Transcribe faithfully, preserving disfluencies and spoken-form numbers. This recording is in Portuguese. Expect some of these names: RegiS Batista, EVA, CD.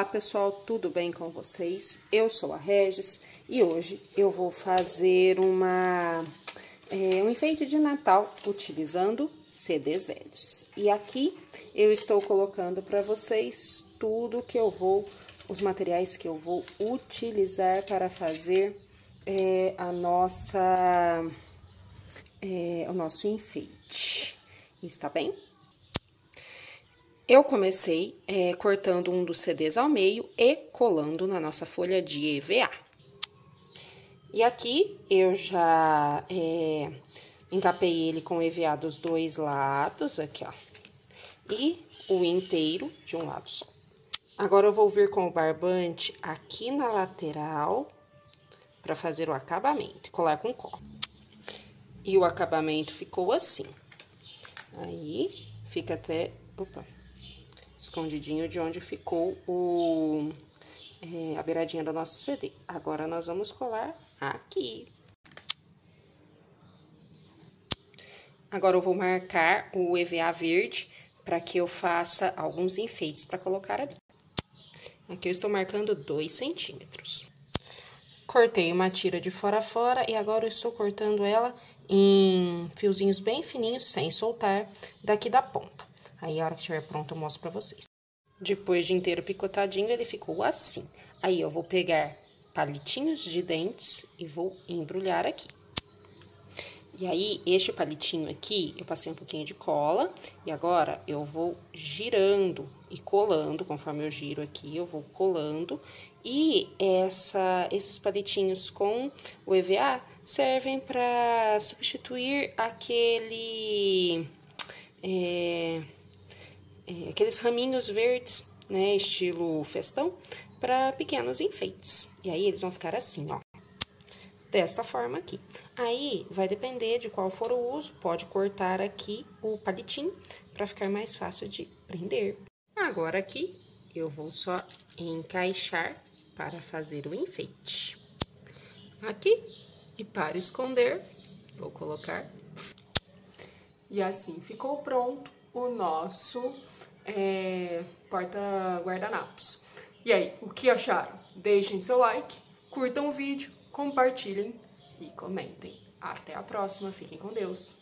Olá pessoal, tudo bem com vocês? Eu sou a Regis e hoje eu vou fazer uma, é, um enfeite de Natal utilizando C Ds velhos. E aqui eu estou colocando para vocês tudo que eu vou, os materiais que eu vou utilizar para fazer é, a nossa, é, o nosso enfeite, está bem? Eu comecei é, cortando um dos C Ds ao meio e colando na nossa folha de E V A. E aqui eu já é, encapei ele com E V A dos dois lados, aqui ó, e o inteiro de um lado só. Agora eu vou vir com o barbante aqui na lateral para fazer o acabamento, colar com cola. E o acabamento ficou assim. Aí fica até, opa, escondidinho de onde ficou o, é, a beiradinha do nosso C D. Agora, nós vamos colar aqui. Agora, eu vou marcar o E V A verde para que eu faça alguns enfeites para colocar ali. Aqui eu estou marcando dois centímetros. Cortei uma tira de fora a fora e agora eu estou cortando ela em fiozinhos bem fininhos, sem soltar, daqui da ponta. Aí, a hora que estiver pronto, eu mostro pra vocês. Depois de inteiro picotadinho, ele ficou assim. Aí, eu vou pegar palitinhos de dentes e vou embrulhar aqui. E aí, este palitinho aqui, eu passei um pouquinho de cola. E agora, eu vou girando e colando, conforme eu giro aqui, eu vou colando. E essa, esses palitinhos com o E V A servem pra substituir aquele... É, aqueles raminhos verdes, né, estilo festão, para pequenos enfeites. E aí, eles vão ficar assim, ó, desta forma aqui. Aí, vai depender de qual for o uso, pode cortar aqui o palitinho, para ficar mais fácil de prender. Agora, aqui, eu vou só encaixar para fazer o enfeite. Aqui, e para esconder, vou colocar. E assim ficou pronto o nosso é, porta-guardanapos. E aí, o que acharam? Deixem seu like, curtam o vídeo, compartilhem e comentem. Até a próxima, fiquem com Deus!